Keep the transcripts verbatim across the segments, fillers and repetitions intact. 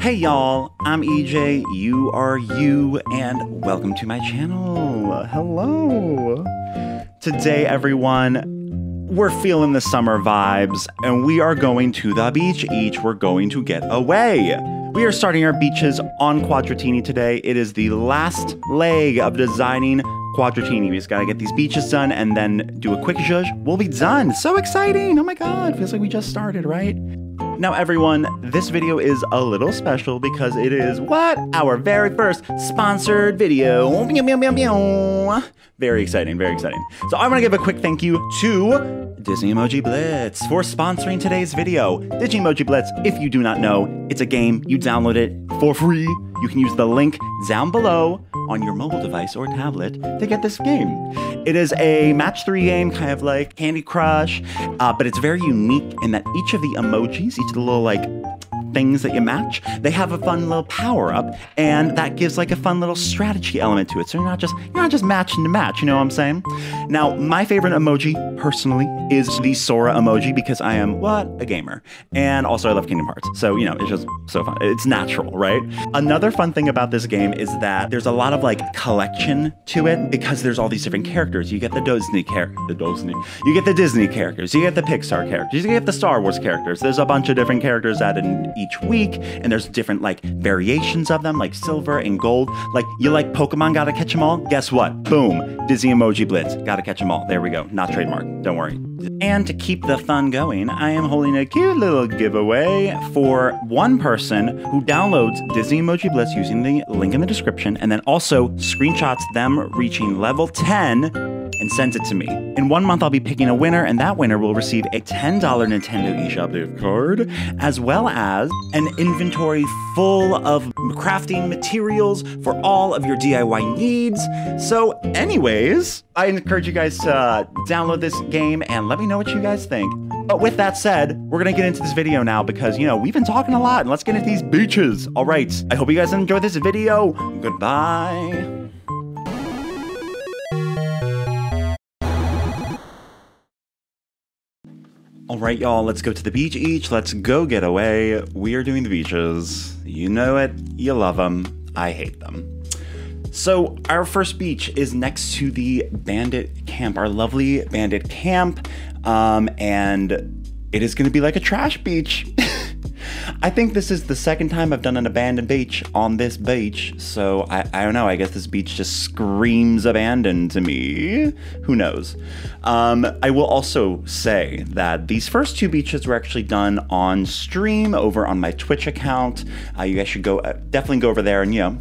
Hey y'all, I'm E J, you are you, and welcome to my channel. Hello. Today, everyone, we're feeling the summer vibes, and we are going to the beach each. We're going to get away. We are starting our beaches on Quadratini today. It is the last leg of designing Quadratini. We just gotta get these beaches done and then do a quick zhuzh. We'll be done. So exciting. Oh my God, feels like we just started, right? Now everyone, this video is a little special because it is, what? Our very first sponsored video. Very exciting, very exciting. So I want to give a quick thank you to Disney Emoji Blitz for sponsoring today's video. Disney Emoji Blitz, if you do not know, it's a game. You download it for free. You can use the link down below on your mobile device or tablet to get this game. It is a match three game, kind of like Candy Crush, uh, but it's very unique in that each of the emojis, each of the little like things that you match, they have a fun little power up, and that gives like a fun little strategy element to it. So you're not just you're not just matching to match, you know what I'm saying? Now, my favorite emoji personally is the Sora emoji because I am what a gamer, and also I love Kingdom Hearts. So you know, it's just so fun. It's natural, right? Another fun thing about this game is that there's a lot of like collection to it because there's all these different characters. You get the Disney character, the Disney, you get the Disney characters, you get the Pixar characters, you get the Star Wars characters. There's a bunch of different characters added in each week, and there's different like variations of them, like silver and gold. Like you like Pokemon, gotta catch them all. Guess what? Boom, Disney Emoji Blitz, gotta catch them all. There we go. Not trademark. Don't worry. And to keep the fun going, I am holding a cute little giveaway for one person who downloads Disney Emoji Blitz using the link in the description, and then also screenshots them reaching level ten. And sends it to me. In one month, I'll be picking a winner, and that winner will receive a ten dollar Nintendo eShop gift card, as well as an inventory full of crafting materials for all of your D I Y needs. So anyways, I encourage you guys to uh, download this game and let me know what you guys think. But with that said, we're gonna get into this video now because, you know, we've been talking a lot, and let's get into these beaches. All right, I hope you guys enjoyed this video. Goodbye. All right, y'all, let's go to the beach each. Let's go get away. We are doing the beaches. You know it. You love them. I hate them. So our first beach is next to the bandit camp, our lovely bandit camp. Um, and it is going to be like a trash beach. I think this is the second time I've done an abandoned beach on this beach. So I, I don't know. I guess this beach just screams abandoned to me. Who knows? Um, I will also say that these first two beaches were actually done on stream over on my Twitch account. Uh, you guys should go uh, definitely go over there and, you know,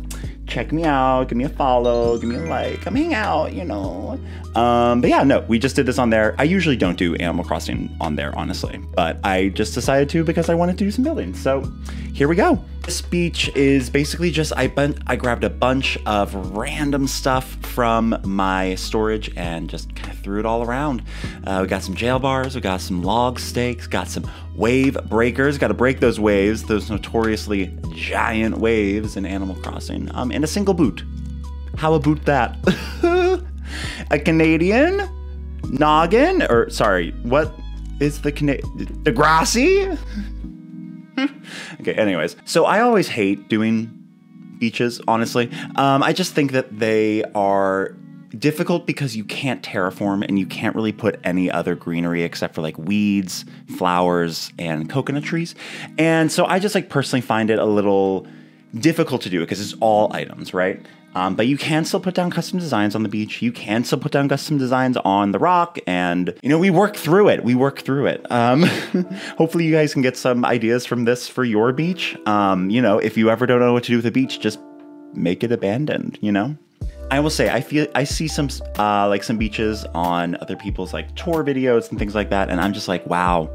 check me out, give me a follow, give me a like, come hang out, you know. Um, but yeah, no, we just did this on there. I usually don't do Animal Crossing on there, honestly, but I just decided to because I wanted to do some building. So here we go. This beach is basically just, I, I grabbed a bunch of random stuff from my storage and just kind of threw it all around. Uh, we got some jail bars, we got some log stakes, got some wave breakers, got to break those waves, those notoriously giant waves in Animal Crossing, um, and a single boot. How about that? A Canadian? Noggin? Or sorry, what is the Cana- Degrassi? Okay, anyways, so I always hate doing beaches, honestly. Um, I just think that they are difficult because you can't terraform and you can't really put any other greenery except for like weeds, flowers, and coconut trees. And so I just like personally find it a little difficult to do it because it's all items, right? Um, but you can still put down custom designs on the beach. You can still put down custom designs on the rock. And, you know, we work through it. We work through it. Um, hopefully you guys can get some ideas from this for your beach. Um, you know, if you ever don't know what to do with a beach, just make it abandoned, you know? I will say, I feel I see some uh, like some beaches on other people's like tour videos and things like that. And I'm just like, wow,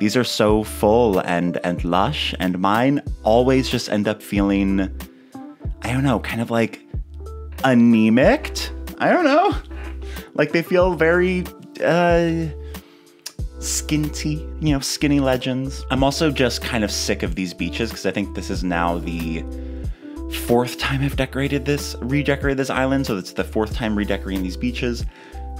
these are so full and, and lush. And mine always just end up feeling, I don't know, kind of like anemic. I don't know. Like they feel very uh, skinty, you know, skinny legends. I'm also just kind of sick of these beaches because I think this is now the fourth time I've decorated this, redecorated this island. So it's the fourth time redecorating these beaches.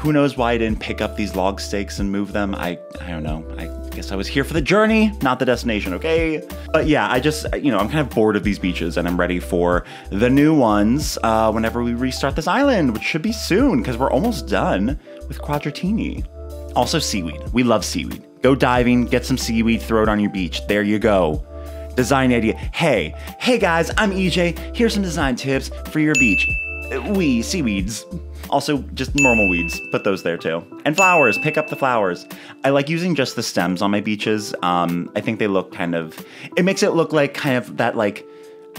Who knows why I didn't pick up these log stakes and move them? I, I don't know. I Guess I was here for the journey, not the destination, okay? But yeah, I just, you know, I'm kind of bored of these beaches and I'm ready for the new ones uh, whenever we restart this island, which should be soon because we're almost done with Quadratini. Also seaweed, we love seaweed. Go diving, get some seaweed, throw it on your beach. There you go. Design idea. Hey, hey guys, I'm E J. Here's some design tips for your beach. We seaweeds. Also, just normal weeds. Put those there too. And flowers. Pick up the flowers. I like using just the stems on my beaches. Um, I think they look kind of... It makes it look like kind of that like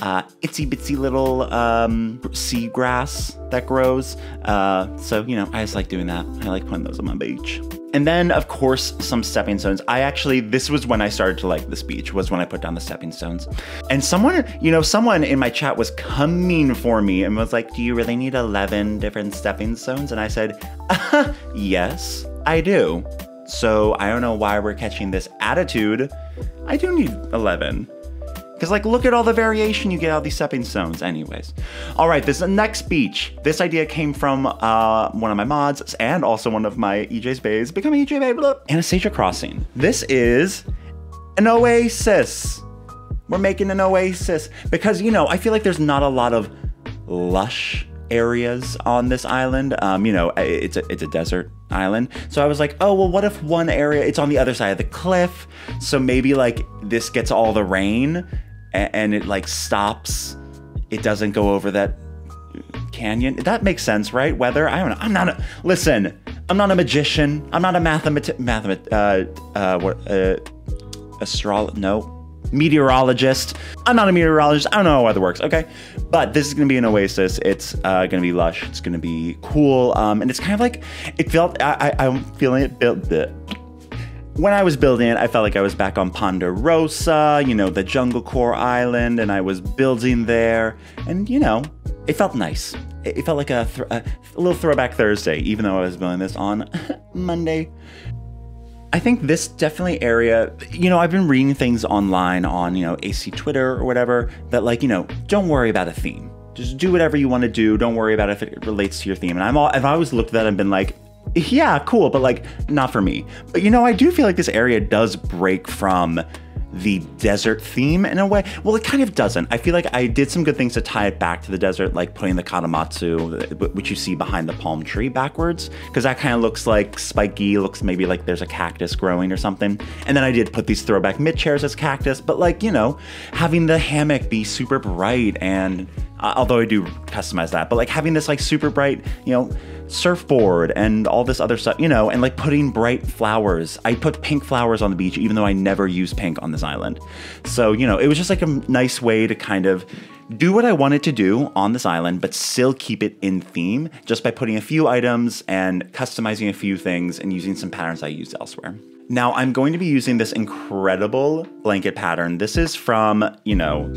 uh, itsy-bitsy little um, sea grass that grows. Uh, so, you know, I just like doing that. I like putting those on my beach. And then, of course, some stepping stones. I actually, this was when I started to like this beach, was when I put down the stepping stones. And someone, you know, someone in my chat was coming for me and was like, do you really need eleven different stepping stones? And I said, uh, yes, I do. So I don't know why we're catching this attitude. I do need eleven. Because, like, look at all the variation you get out of these stepping stones. Anyways. All right, this next beach. This idea came from uh, one of my mods and also one of my E J's Baes. Become an E J Bae, blah. Anastasia Crossing. This is an oasis. We're making an oasis. Because, you know, I feel like there's not a lot of lush areas on this island. Um, you know, it's a, it's a desert island. So I was like, oh, well, what if one area, it's on the other side of the cliff. So maybe, like, this gets all the rain. And it like stops, it doesn't go over that canyon. That makes sense, right? Weather, I don't know. I'm not a, listen, I'm not a magician. I'm not a mathemat, mathemat, uh, uh, what, uh, astro, no, meteorologist. I'm not a meteorologist. I don't know how weather works, okay? But this is gonna be an oasis. It's uh, gonna be lush. It's gonna be cool. Um, and it's kind of like, it felt, I, I, I'm feeling it built, the. When I was building it, I felt like I was back on Ponderosa, you know, the Jungle Core Island, and I was building there. And, you know, it felt nice. It felt like a, th a little throwback Thursday, even though I was building this on Monday. I think this definitely area, you know, I've been reading things online on, you know, A C Twitter or whatever, that like, you know, don't worry about a theme. Just do whatever you want to do. Don't worry about if it relates to your theme. And I'm all, I've always looked at that and been like, yeah, cool, but like, not for me. But you know, I do feel like this area does break from the desert theme in a way. Well, it kind of doesn't. I feel like I did some good things to tie it back to the desert, like putting the katamatsu, which you see behind the palm tree, backwards, because that kind of looks like spiky, looks maybe like there's a cactus growing or something. And then I did put these throwback mid chairs as cactus, but like, you know, having the hammock be super bright and uh, although I do customize that, but like having this like super bright, you know, surfboard and all this other stuff, you know, and like putting bright flowers. I put pink flowers on the beach, even though I never use pink on this island. So, you know, it was just like a nice way to kind of do what I wanted to do on this island, but still keep it in theme just by putting a few items and customizing a few things and using some patterns I used elsewhere. Now I'm going to be using this incredible blanket pattern. This is from, you know,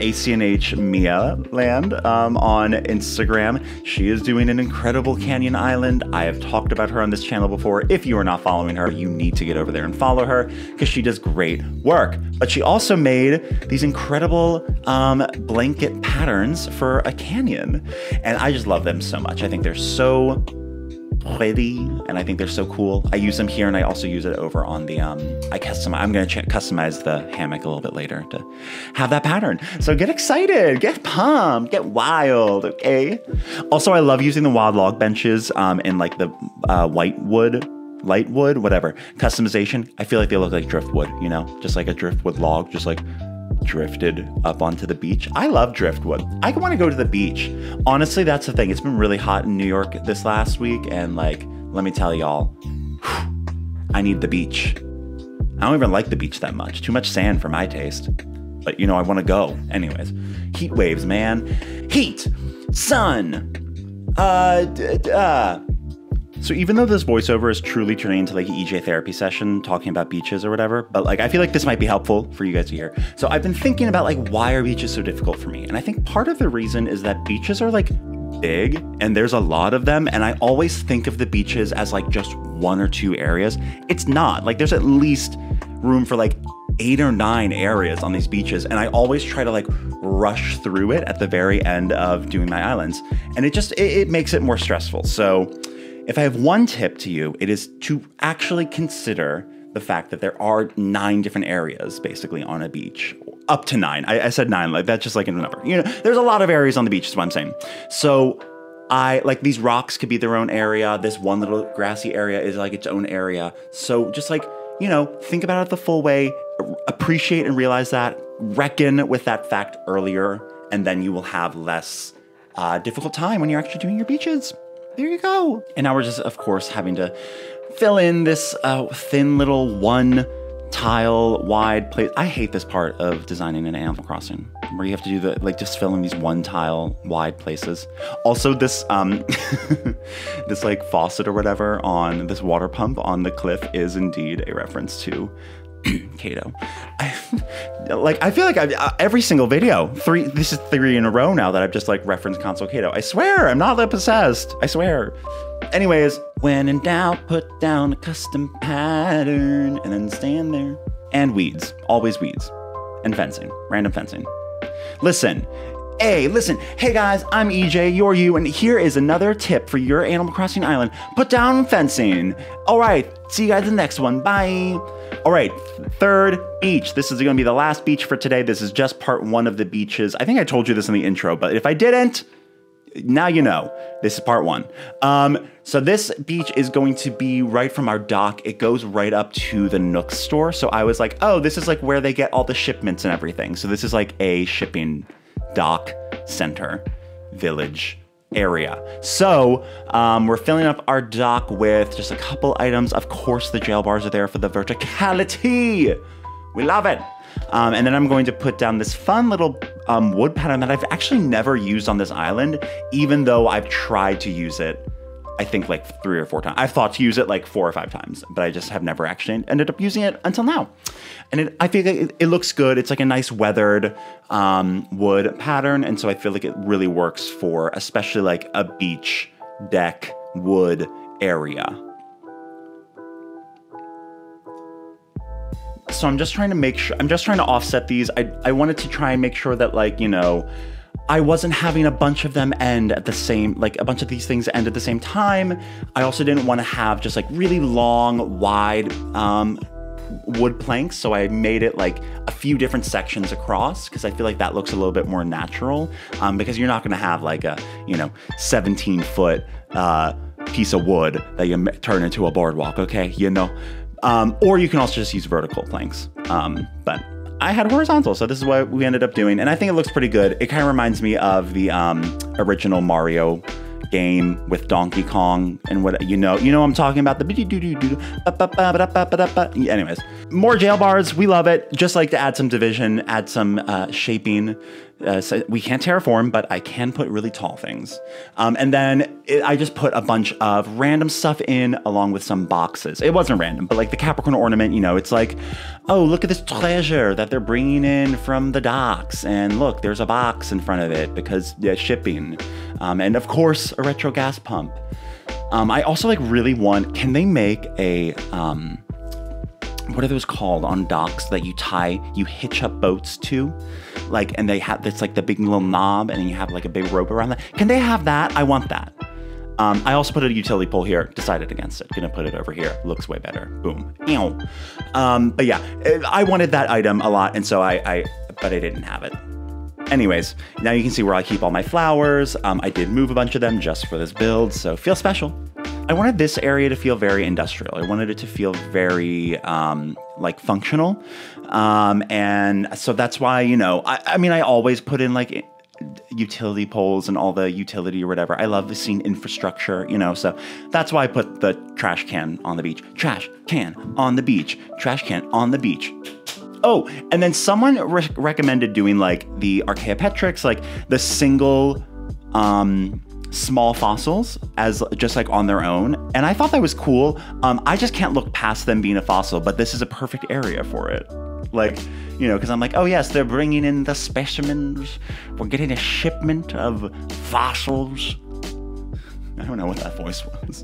A C N H Mia Land um, on Instagram. She is doing an incredible canyon island. I have talked about her on this channel before. If you are not following her, you need to get over there and follow her because she does great work. But she also made these incredible um, blanket patterns for a canyon. And I just love them so much. I think they're so pretty and I think they're so cool. I use them here and I also use it over on the, um, I custom, I'm gonna customize the hammock a little bit later to have that pattern. So get excited, get pumped, get wild, okay? Also, I love using the wild log benches um, and like the uh, white wood, light wood, whatever. Customization, I feel like they look like driftwood, you know? Just like a driftwood log, just like drifted up onto the beach. I love driftwood. I want to go to the beach. Honestly, that's the thing. It's been really hot in New York this last week. And like, let me tell y'all, I need the beach. I don't even like the beach that much. Too much sand for my taste. But you know, I want to go. Anyways, heat waves, man. Heat, sun, uh, uh. So even though this voiceover is truly turning into like an E J therapy session talking about beaches or whatever, but like I feel like this might be helpful for you guys to hear. So I've been thinking about like why are beaches so difficult for me? And I think part of the reason is that beaches are like big and there's a lot of them. And I always think of the beaches as like just one or two areas. It's not like there's at least room for like eight or nine areas on these beaches. And I always try to like rush through it at the very end of doing my islands. And it just, it, it makes it more stressful. So if I have one tip to you, it is to actually consider the fact that there are nine different areas basically on a beach, up to nine. I, I said nine, like that's just like a number. You know, there's a lot of areas on the beach is what I'm saying. So I like these rocks could be their own area. This one little grassy area is like its own area. So just like, you know, think about it the full way, appreciate and realize that, reckon with that fact earlier, and then you will have less uh, difficult time when you're actually doing your beaches. There you go. And now we're just, of course, having to fill in this uh, thin little one tile wide place. I hate this part of designing an Animal Crossing where you have to do the, like just fill in these one tile wide places. Also this, um, this like faucet or whatever on this water pump on the cliff is indeed a reference to Kato. I, like, I feel like I've, uh, every single video, three, this is three in a row now that I've just like referenced Console Kato. I swear, I'm not that possessed, I swear. Anyways, when in doubt, put down a custom pattern and then stand there. And weeds, always weeds. And fencing, random fencing. Listen, hey, listen, hey guys, I'm E J, you're you, and here is another tip for your Animal Crossing island. Put down fencing. All right, see you guys in the next one, bye. All right, third beach. This is gonna be the last beach for today. This is just part one of the beaches. I think I told you this in the intro, but if I didn't, now you know. This is part one. Um, so this beach is going to be right from our dock. It goes right up to the Nook store. So I was like, oh, this is like where they get all the shipments and everything. So this is like a shipping dock center village area. So um, we're filling up our dock with just a couple items. Of course, the jail bars are there for the verticality. We love it. Um, and then I'm going to put down this fun little um, wood pattern that I've actually never used on this island, even though I've tried to use it, I think like three or four times. I've thought to use it like four or five times, but I just have never actually ended up using it until now. And it, I feel like it, it looks good. It's like a nice weathered um, wood pattern. And so I feel like it really works for especially like a beach deck wood area. So I'm just trying to make sure, I'm just trying to offset these. I, I wanted to try and make sure that like, you know, I wasn't having a bunch of them end at the same, like a bunch of these things end at the same time. I also didn't want to have just like really long, wide um, wood planks. So I made it like a few different sections across because I feel like that looks a little bit more natural um, because you're not going to have like a, you know, seventeen foot uh, piece of wood that you turn into a boardwalk. Okay, you know. Um, or you can also just use vertical planks. Um, but I had horizontal, so this is what we ended up doing. And I think it looks pretty good. It kind of reminds me of the um, original Mario game with Donkey Kong and what, you know, you know what I'm talking about. The anyways, more jail bars. We love it. Just like to add some division, add some uh, shaping. Uh, so we can't terraform, but I can put really tall things. Um, and then it, I just put a bunch of random stuff in along with some boxes. It wasn't random, but like the Capricorn ornament, you know, it's like, oh, look at this treasure that they're bringing in from the docks. And look, there's a box in front of it because yeah, shipping. Um, and of course, a retro gas pump. Um, I also like really want, can they make a, um, what are those called on docks that you tie, you hitch up boats to? Like, and they have, it's like the big little knob and you have like a big rope around that. Can they have that? I want that. Um, I also put a utility pole here, decided against it. Gonna put it over here, looks way better. Boom, ew. Um, but yeah, I wanted that item a lot and so I, I, but I didn't have it. Anyways, now you can see where I keep all my flowers. Um, I did move a bunch of them just for this build, so feel special. I wanted this area to feel very industrial. I wanted it to feel very um, like functional. Um, and so that's why, you know, I, I mean, I always put in like utility poles and all the utility or whatever. I love seeing infrastructure, you know, so that's why I put the trash can on the beach. Trash can on the beach. Trash can on the beach. Oh, and then someone re- recommended doing like the archeopteryx, like the single, um, small fossils as just like on their own. And I thought that was cool. Um, I just can't look past them being a fossil, but this is a perfect area for it. Like, you know, cause I'm like, oh yes, they're bringing in the specimens. We're getting a shipment of fossils. I don't know what that voice was.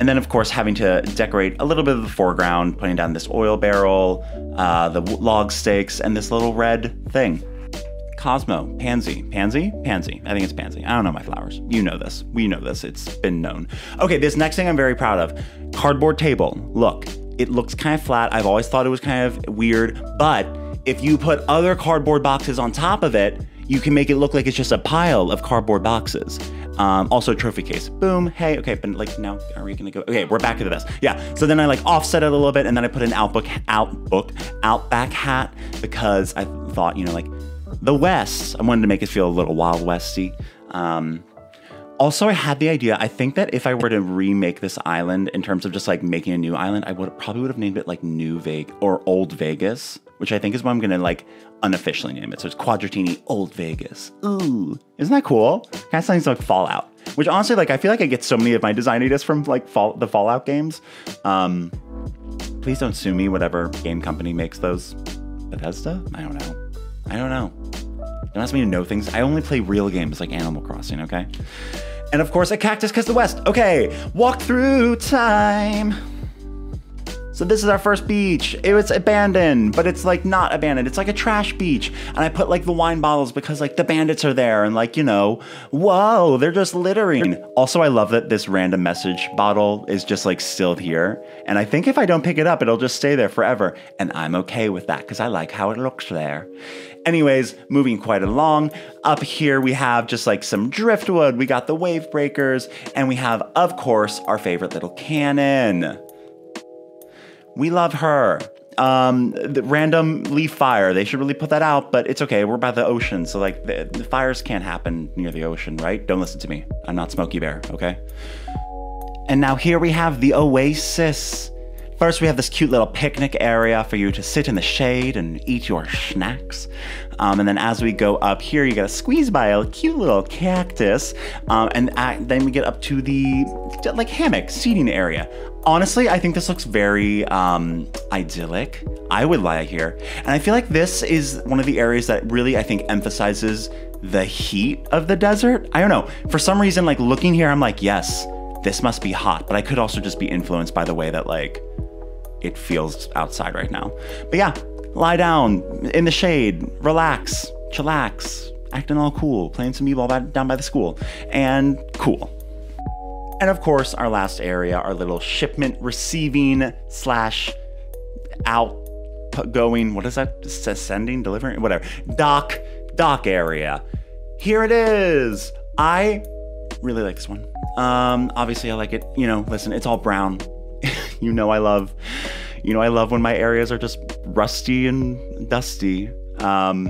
And then of course, having to decorate a little bit of the foreground, putting down this oil barrel, uh, the log stakes and this little red thing. Cosmo, Pansy, Pansy, Pansy. I think it's Pansy. I don't know my flowers. You know this. We know this. It's been known. Okay, this next thing I'm very proud of. Cardboard table. Look, it looks kind of flat. I've always thought it was kind of weird, but if you put other cardboard boxes on top of it, you can make it look like it's just a pile of cardboard boxes. Um, also trophy case, boom, hey, okay, but like now, are we gonna go, okay, we're back to this. Yeah, so then I like offset it a little bit and then I put an outback, outback, outback hat because I thought, you know, like the West, I wanted to make it feel a little Wild Westy. Um, also I had the idea, I think that if I were to remake this island in terms of just like making a new island, I would probably would have named it like New Vegas or Old Vegas, which I think is what I'm gonna like unofficially name it. So it's Quadratini Old Vegas. Ooh, isn't that cool? Kind of sounds like Fallout, which honestly, like I feel like I get so many of my design ideas from like fall, the Fallout games. Um, please don't sue me, whatever game company makes those. Bethesda? I don't know. I don't know. Don't ask me to know things. I only play real games like Animal Crossing, okay? And of course a cactus because the West. Okay, walk through time. So this is our first beach. It was abandoned, but it's like not abandoned. It's like a trash beach. And I put like the wine bottles because like the bandits are there and like, you know, whoa, they're just littering. Also, I love that this random message bottle is just like still here. And I think if I don't pick it up, it'll just stay there forever. And I'm okay with that because I like how it looks there. Anyways, moving quite along, up here we have just like some driftwood. We got the wave breakers and we have, of course, our favorite little cannon. We love her. Um, the random leaf fire. They should really put that out, but it's okay. We're by the ocean, so like the, the fires can't happen near the ocean, right? Don't listen to me. I'm not Smokey Bear, okay? And now here we have the oasis. First, we have this cute little picnic area for you to sit in the shade and eat your snacks. Um, and then as we go up here, you gotta squeeze by a cute little cactus. Um, and I, then we get up to the like hammock seating area. Honestly, I think this looks very um, idyllic. I would lie here. And I feel like this is one of the areas that really, I think, emphasizes the heat of the desert. I don't know, for some reason, like looking here, I'm like, yes, this must be hot. But I could also just be influenced by the way that like, it feels outside right now. But yeah, lie down in the shade, relax, chillax, acting all cool, playing some e-ball down by the school, and cool. And of course, our last area, our little shipment receiving slash outgoing, what is that? Sending, delivering, whatever. Dock, dock area. Here it is. I really like this one. Um, obviously I like it, you know, listen, it's all brown. You know I love, you know I love when my areas are just rusty and dusty. Um,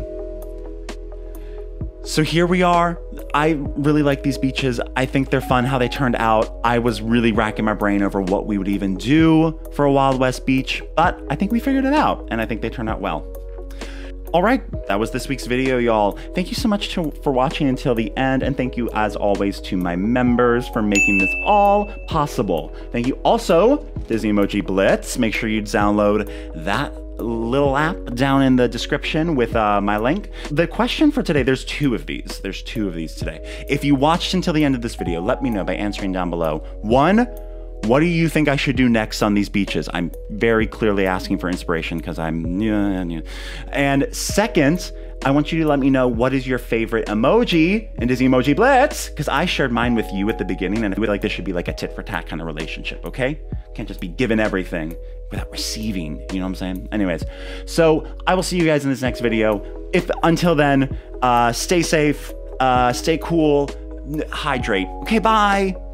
so here we are. I really like these beaches. I think they're fun how they turned out. I was really racking my brain over what we would even do for a Wild West beach, but I think we figured it out and I think they turned out well. All right, that was this week's video, y'all. Thank you so much to, for watching until the end, and thank you, as always, to my members for making this all possible. Thank you also, Disney Emoji Blitz. Make sure you download that little app down in the description with uh, my link. The question for today, there's two of these. There's two of these today. If you watched until the end of this video, let me know by answering down below. One, what do you think I should do next on these beaches? I'm very clearly asking for inspiration because I'm new. And second, I want you to let me know what is your favorite emoji in Disney Emoji Blitz, because I shared mine with you at the beginning and I feel like this should be like a tit for tat kind of relationship, okay? Can't just be given everything without receiving, you know what I'm saying? Anyways, so I will see you guys in this next video. If until then, uh, stay safe, uh, stay cool, hydrate. Okay, bye.